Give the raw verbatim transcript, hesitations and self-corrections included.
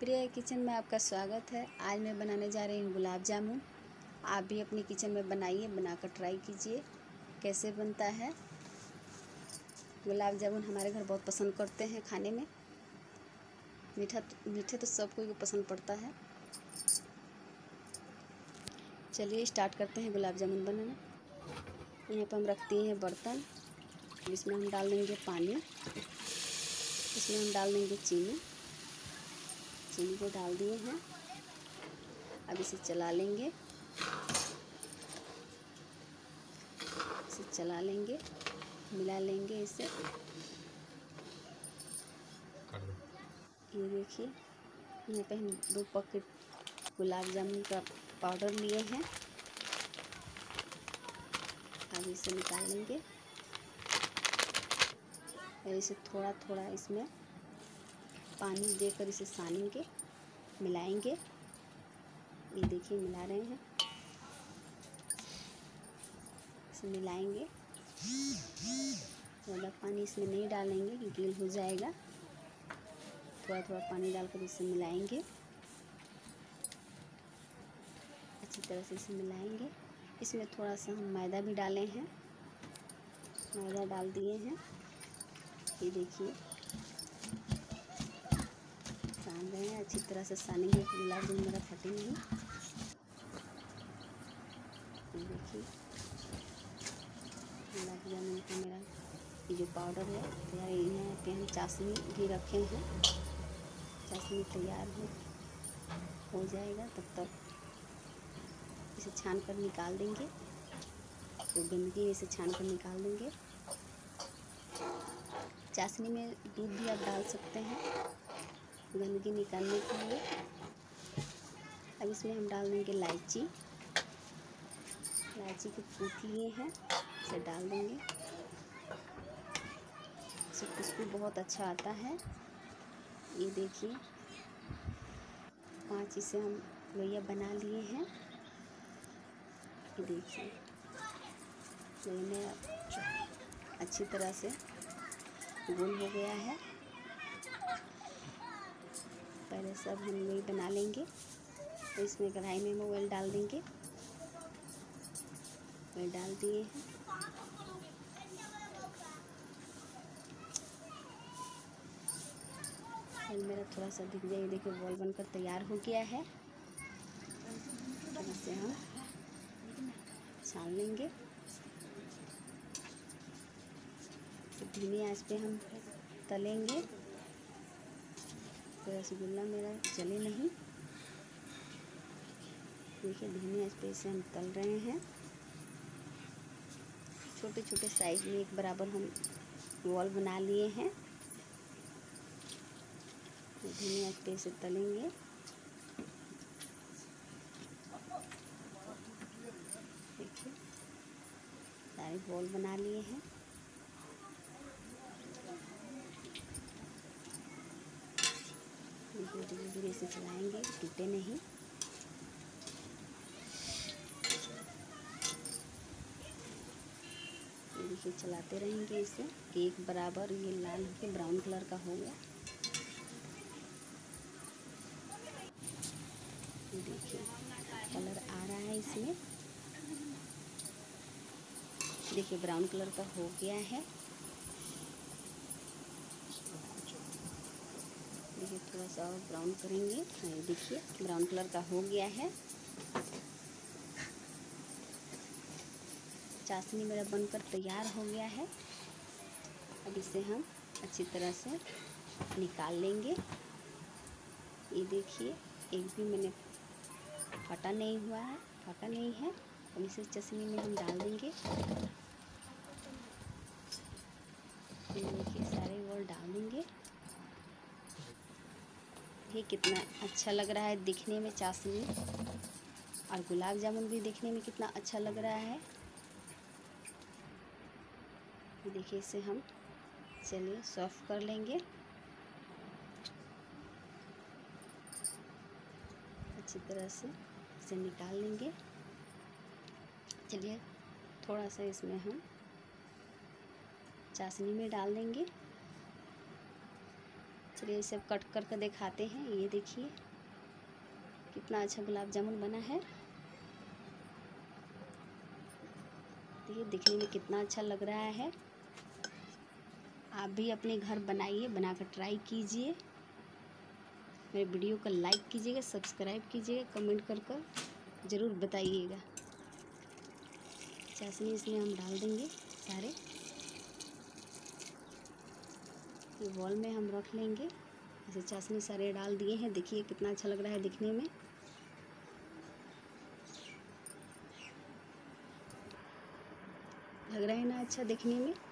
प्रिया kitchen में आपका स्वागत है। आज मैं बनाने जा रही हूँ गुलाब जामुन। आप भी अपने किचन में बनाइए, बनाकर ट्राई कीजिए कैसे बनता है। गुलाब जामुन हमारे घर बहुत पसंद करते हैं खाने में। मीठा मीठे तो सबको ही पसंद पड़ता है। चलिए स्टार्ट करते हैं गुलाब जामुन बनाना। यहाँ पर हम रखती हैं बर्तन, इसमें हम डाल देंगे पानी, इसमें हम डाल देंगे चीनी। चीनी को डाल दिए हैं। अब इसे चला लेंगे इसे चला लेंगे मिला लेंगे इसे। ये देखिए, यहाँ पे हम दो पैकेट गुलाब जामुन का पाउडर लिए हैं। अब इसे निकाल लेंगे और इसे थोड़ा थोड़ा इसमें पानी देकर इसे सानेंगे, मिलाएंगे। ये देखिए मिला रहे हैं, इसे मिलाएंगे। ज़्यादा पानी इसमें नहीं डालेंगे क्योंकि गील हो जाएगा। थोड़ा थोड़ा पानी डालकर इसे मिलाएंगे, अच्छी तरह से इसे मिलाएंगे। इसमें थोड़ा सा हम मैदा भी डाले हैं, मैदा डाल दिए हैं। ये देखिए सान रहे हैं, अच्छी तरह से सानेंगे। गुलाब जामुन मेरा फटे नहीं। ये देखिए गुलाब जामुन का मेरा ये जो पाउडर है तैयार। यहाँ पे हम चाशनी भी रखे हैं, चाशनी तैयार है, हो जाएगा तब तक इसे छान कर निकाल देंगे। तो गंदगी इसे छान कर निकाल देंगे। चाशनी में दूध भी आप डाल सकते हैं गंदगी निकालने के लिए। अब इसमें हम डाल देंगे इलायची। इलायची को कूट लिए हैं, इसे डाल देंगे। इससे खुशबू बहुत अच्छा आता है। ये देखिए पाँच इसे हम लोइया बना लिए हैं। ये देखिए लोइया अच्छी तरह से गोल हो गया है। पहले सब हम लोई बना लेंगे। तो इसमें कढ़ाई में हम ऑयल डाल देंगे। ऑयल डाल दिए हैं। ऑयल मेरा थोड़ा सा दिख जाए। देखिए बॉल बनकर तैयार हो गया है। इसे हम छान लेंगे। धीमी आंच पे हम तलेंगे तो रसगुल्ला मेरा जले नहीं। देखिए धीमी आंच पे इसे हम तल रहे हैं। छोटे छोटे साइज में एक बराबर हम बॉल बना लिए हैं। धीमी आंच पे इसे तलेंगे। देखिए सारे बॉल बना लिए हैं। धीरे धीरे इसे चलाएंगे, टूटे नहीं। देखिए चलाते रहेंगे इसे। एक बराबर ये लाल के ब्राउन कलर का हो गया। देखिए कलर आ रहा है इसमें। देखिए ब्राउन कलर का हो गया है। देखिए थोड़ा सा और ब्राउन करेंगे। देखिए ब्राउन कलर का हो गया है। चाशनी मेरा बनकर तैयार हो गया है। अब इसे हम अच्छी तरह से निकाल लेंगे। ये देखिए एक भी मैंने फटा नहीं हुआ है, फटा नहीं है। अब इसे चाशनी में हम डाल देंगे। ये देखिए सारे बॉल डाल देंगे। ये कितना अच्छा लग रहा है दिखने में चाशनी, और गुलाब जामुन भी दिखने में कितना अच्छा लग रहा है। देखिए इसे हम चलिए सर्व कर लेंगे। अच्छी तरह से इसे निकाल लेंगे। चलिए थोड़ा सा इसमें हम चाशनी में डाल देंगे। इसलिए सब कट करके दिखाते हैं। ये देखिए कितना अच्छा गुलाब जामुन बना है, ये दिखने में कितना अच्छा लग रहा है। आप भी अपने घर बनाइए, बनाकर ट्राई कीजिए। मेरे वीडियो को लाइक कीजिएगा, सब्सक्राइब कीजिएगा, कमेंट कर कर ज़रूर बताइएगा। चाशनी इसमें हम डाल देंगे सारे, ये बॉल में हम रख लेंगे। ऐसे चाशनी सारे डाल दिए हैं, देखिए कितना अच्छा लग रहा है दिखने में। लग रहा है ना अच्छा दिखने में।